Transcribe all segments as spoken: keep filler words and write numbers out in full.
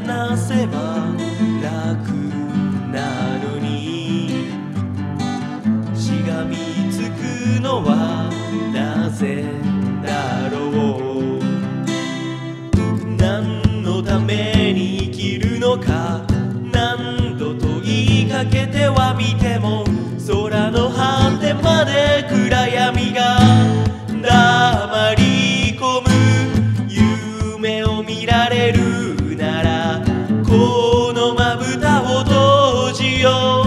話せば楽なのに」「しがみつくのはなぜだろう」「何のために生きるのか」「何度問いかけてはみても」「空の果てまで暗闇が黙り込む」「夢を見られるならこのまぶたを閉じよう」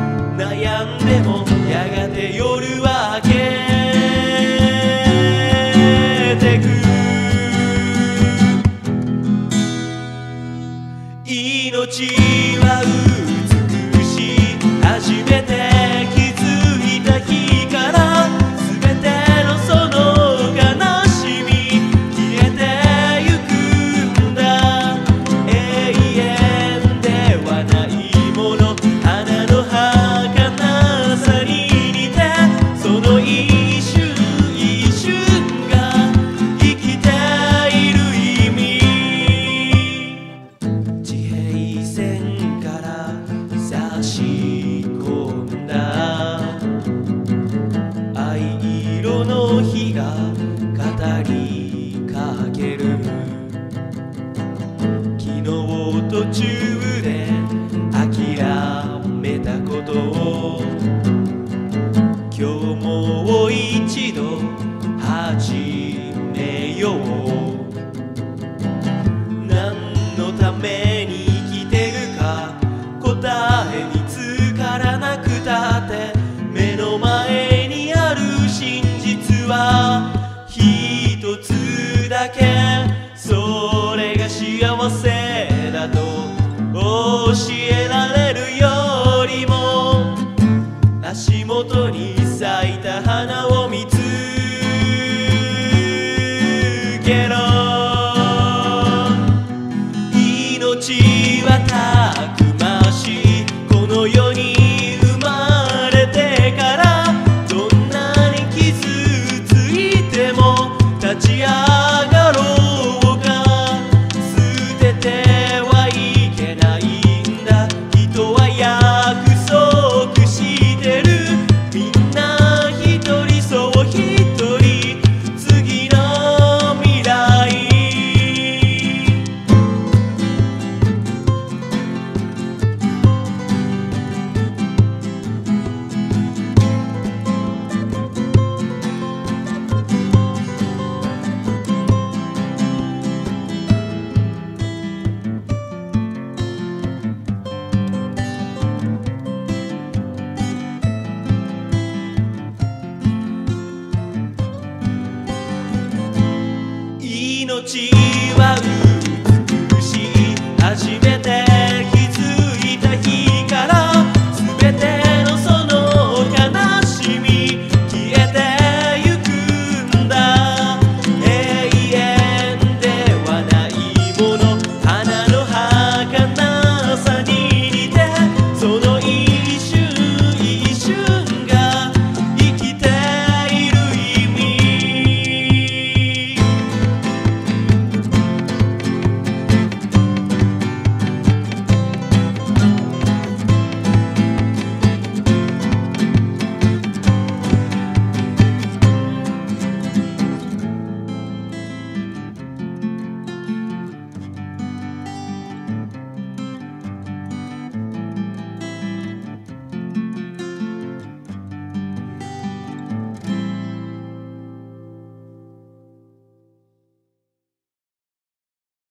「悩んでもやがて夜は明けてく」「命は美しい」「初めて気づいた日から」「昨日と中